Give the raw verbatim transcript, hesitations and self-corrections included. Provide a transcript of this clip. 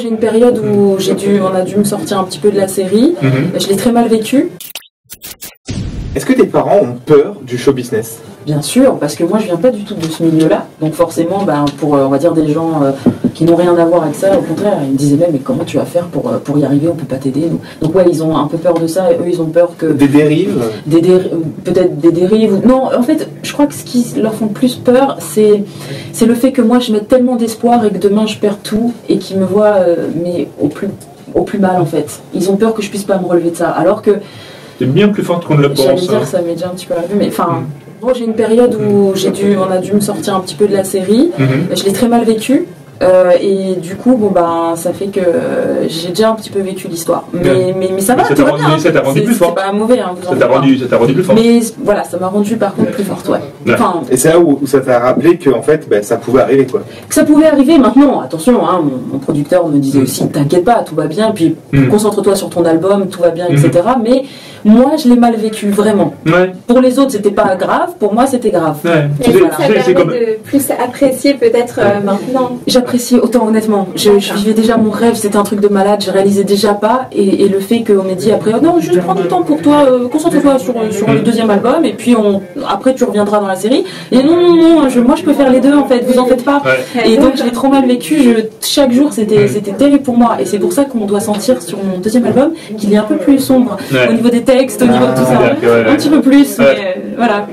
J'ai une période où j'ai dû, on a dû me sortir un petit peu de la série. Mm-hmm. Je l'ai très mal vécu. Est-ce que tes parents ont peur du show business? Bien sûr, parce que moi je viens pas du tout de ce milieu-là, donc forcément, ben, pour on va dire des gens euh, qui n'ont rien à voir avec ça, au contraire, ils me disaient même mais comment tu vas faire pour, pour y arriver, on peut pas t'aider. Donc, donc ouais, ils ont un peu peur de ça, et eux ils ont peur que... Des dérives des déri... Peut-être des dérives, ou... non, en fait, je crois que ce qui leur font plus peur, c'est c'est le fait que moi je mets tellement d'espoir et que demain je perds tout, et qu'ils me voient euh, mais au plus, au plus mal en fait. Ils ont peur que je puisse pas me relever de ça, alors que... C'est bien plus fort qu'on ne le pense. J'allais dire, hein. Ça m'est déjà un petit peu à la vue, mais enfin... Mm. J'ai une période où j'ai dû, on a dû me sortir un petit peu de la série. Mm-hmm. Je l'ai très mal vécu euh, et du coup, bon ben, ça fait que j'ai déjà un petit peu vécu l'histoire. Mais, ouais. mais, mais ça va, ça t'a rendu, ça t'a rendu plus forte. C'est pas mauvais, hein, vous ça t'a rendu, ça t'a rendu plus forte. Mais voilà, ça m'a rendu par contre plus forte, ouais. ouais. Enfin, et c'est là où, où ça t'a rappelé que en fait, ben, ça pouvait arriver, quoi. Que ça pouvait arriver. Maintenant, attention, hein, mon, mon producteur me disait mm. aussi, t'inquiète pas, tout va bien. Et puis, mm. concentre-toi sur ton album, tout va bien, mm. et cetera. Mais moi, je l'ai mal vécu, vraiment. Ouais. Pour les autres, c'était pas grave. Pour moi, c'était grave. Ouais. Et voilà. Ça permet comme... de plus apprécier peut-être euh, maintenant. J'apprécie autant, honnêtement. Je, je vivais déjà mon rêve. C'était un truc de malade. Je réalisais déjà pas. Et, et le fait qu'on m'ait dit après, oh, non, juste prends du temps pour toi. Euh, concentre-toi sur, sur mm. le deuxième album. Et puis, on... après, tu reviendras dans la série. Et non, non, non. Je, moi, je peux faire les deux, en fait. Vous en faites pas. Ouais. Et donc, je l'ai trop mal vécu. Je, chaque jour, c'était, mm. c'était terrible pour moi. Et c'est pour ça qu'on doit sentir sur mon deuxième album qu'il est un peu plus sombre. Ouais. Au niveau des textes, au niveau de tout ça, un petit peu plus, mais euh, voilà.